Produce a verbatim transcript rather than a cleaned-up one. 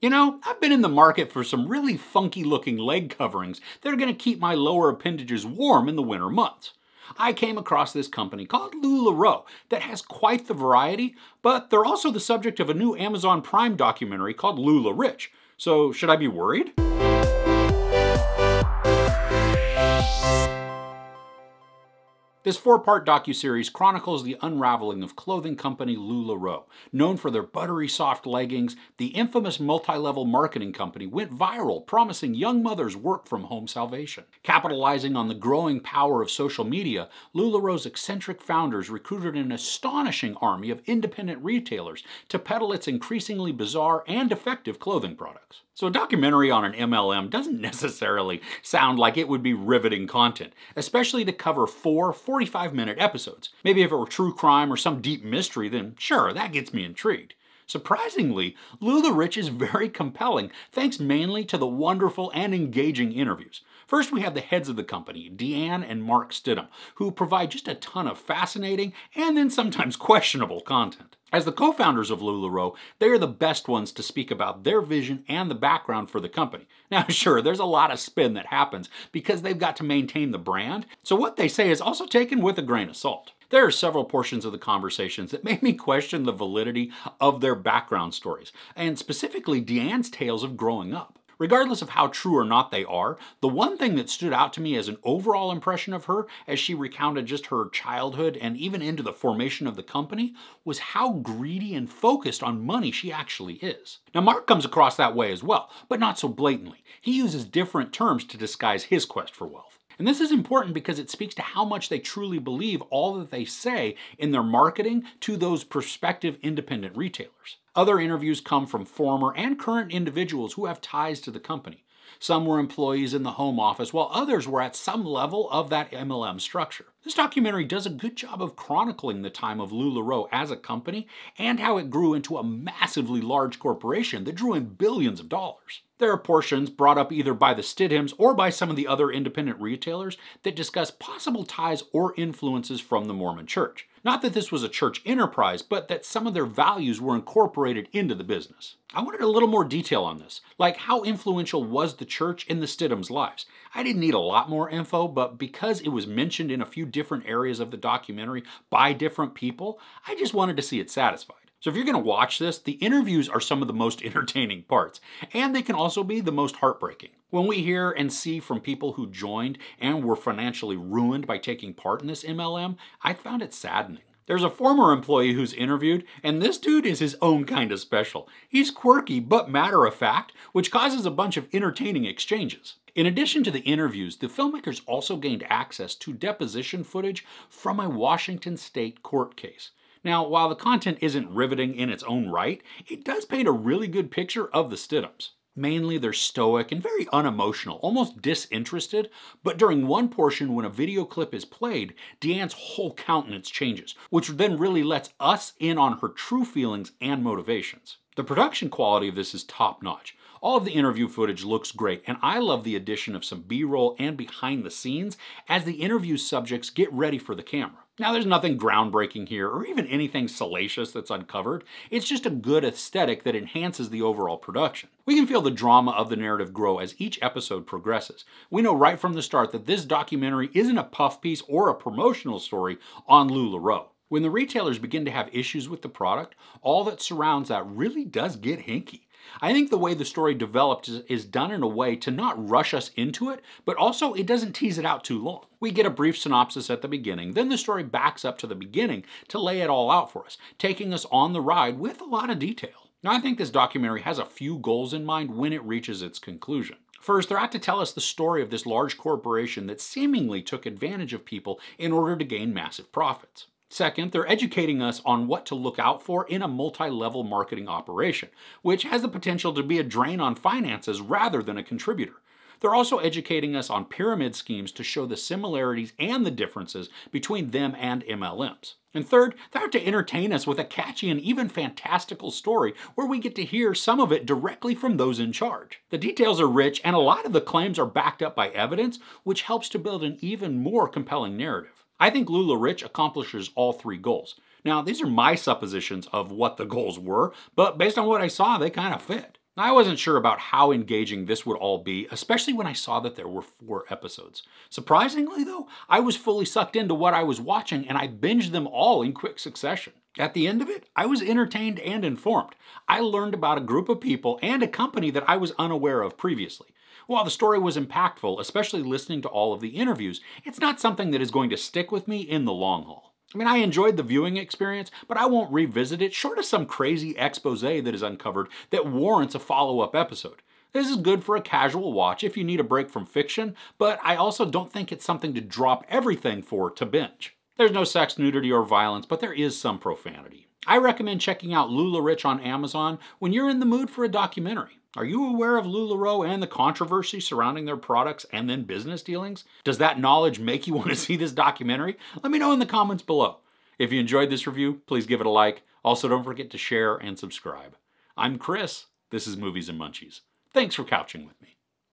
You know, I've been in the market for some really funky looking leg coverings that are going to keep my lower appendages warm in the winter months. I came across this company called LuLaRoe that has quite the variety, but they're also the subject of a new Amazon Prime documentary called LuLaRich. So should I be worried? This four-part docuseries chronicles the unraveling of clothing company LuLaRoe. Known for their buttery soft leggings, the infamous multi-level marketing company went viral, promising young mothers work-from-home salvation. Capitalizing on the growing power of social media, LuLaRoe's eccentric founders recruited an astonishing army of independent retailers to peddle its increasingly bizarre and effective clothing products. So a documentary on an M L M doesn't necessarily sound like it would be riveting content, especially to cover four forty-five minute episodes. Maybe if it were true crime or some deep mystery, then sure, that gets me intrigued. Surprisingly, LuLaRich is very compelling, thanks mainly to the wonderful and engaging interviews. First, we have the heads of the company, Deanne and Mark Stidham, who provide just a ton of fascinating and then sometimes questionable content. As the co-founders of LuLaRoe, they are the best ones to speak about their vision and the background for the company. Now sure, there's a lot of spin that happens because they've got to maintain the brand, so what they say is also taken with a grain of salt. There are several portions of the conversations that made me question the validity of their background stories, and specifically Deanne's tales of growing up. Regardless of how true or not they are, the one thing that stood out to me as an overall impression of her as she recounted just her childhood and even into the formation of the company was how greedy and focused on money she actually is. Now Mark comes across that way as well, but not so blatantly. He uses different terms to disguise his quest for wealth. And this is important because it speaks to how much they truly believe all that they say in their marketing to those prospective independent retailers. Other interviews come from former and current individuals who have ties to the company. Some were employees in the home office, while others were at some level of that M L M structure. This documentary does a good job of chronicling the time of LuLaRoe as a company and how it grew into a massively large corporation that drew in billions of dollars. There are portions brought up either by the Stidhams or by some of the other independent retailers that discuss possible ties or influences from the Mormon Church. Not that this was a church enterprise, but that some of their values were incorporated into the business. I wanted a little more detail on this, like how influential was the church in the Stidhams' lives? I didn't need a lot more info, but because it was mentioned in a few different areas of the documentary by different people, I just wanted to see it satisfied. So if you're going to watch this, the interviews are some of the most entertaining parts, and they can also be the most heartbreaking. When we hear and see from people who joined and were financially ruined by taking part in this M L M, I found it saddening. There's a former employee who's interviewed, and this dude is his own kind of special. He's quirky but matter-of-fact, which causes a bunch of entertaining exchanges. In addition to the interviews, the filmmakers also gained access to deposition footage from a Washington State court case. Now, while the content isn't riveting in its own right, it does paint a really good picture of the Stidhams. Mainly they're stoic and very unemotional, almost disinterested, but during one portion when a video clip is played, Deanne's whole countenance changes, which then really lets us in on her true feelings and motivations. The production quality of this is top-notch. All of the interview footage looks great, and I love the addition of some B-roll and behind the scenes as the interview subjects get ready for the camera. Now, there's nothing groundbreaking here or even anything salacious that's uncovered. It's just a good aesthetic that enhances the overall production. We can feel the drama of the narrative grow as each episode progresses. We know right from the start that this documentary isn't a puff piece or a promotional story on LuLaRoe. When the retailers begin to have issues with the product, all that surrounds that really does get hinky. I think the way the story developed is, is done in a way to not rush us into it, but also it doesn't tease it out too long. We get a brief synopsis at the beginning, then the story backs up to the beginning to lay it all out for us, taking us on the ride with a lot of detail. Now, I think this documentary has a few goals in mind when it reaches its conclusion. First, they're out to tell us the story of this large corporation that seemingly took advantage of people in order to gain massive profits. Second, they're educating us on what to look out for in a multi-level marketing operation, which has the potential to be a drain on finances rather than a contributor. They're also educating us on pyramid schemes to show the similarities and the differences between them and M L Ms. And third, they're out to entertain us with a catchy and even fantastical story where we get to hear some of it directly from those in charge. The details are rich and a lot of the claims are backed up by evidence, which helps to build an even more compelling narrative. I think LuLaRich accomplishes all three goals. Now, these are my suppositions of what the goals were, but based on what I saw, they kind of fit. Now, I wasn't sure about how engaging this would all be, especially when I saw that there were four episodes. Surprisingly though, I was fully sucked into what I was watching and I binged them all in quick succession. At the end of it, I was entertained and informed. I learned about a group of people and a company that I was unaware of previously. While the story was impactful, especially listening to all of the interviews, it's not something that is going to stick with me in the long haul. I mean, I enjoyed the viewing experience, but I won't revisit it short of some crazy expose that is uncovered that warrants a follow-up episode. This is good for a casual watch if you need a break from fiction, but I also don't think it's something to drop everything for to binge. There's no sex, nudity, or violence, but there is some profanity. I recommend checking out LuLaRich on Amazon when you're in the mood for a documentary. Are you aware of LuLaRoe and the controversy surrounding their products and then business dealings? Does that knowledge make you want to see this documentary? Let me know in the comments below. If you enjoyed this review, please give it a like. Also, don't forget to share and subscribe. I'm Chris. This is Movies and Munchies. Thanks for couching with me.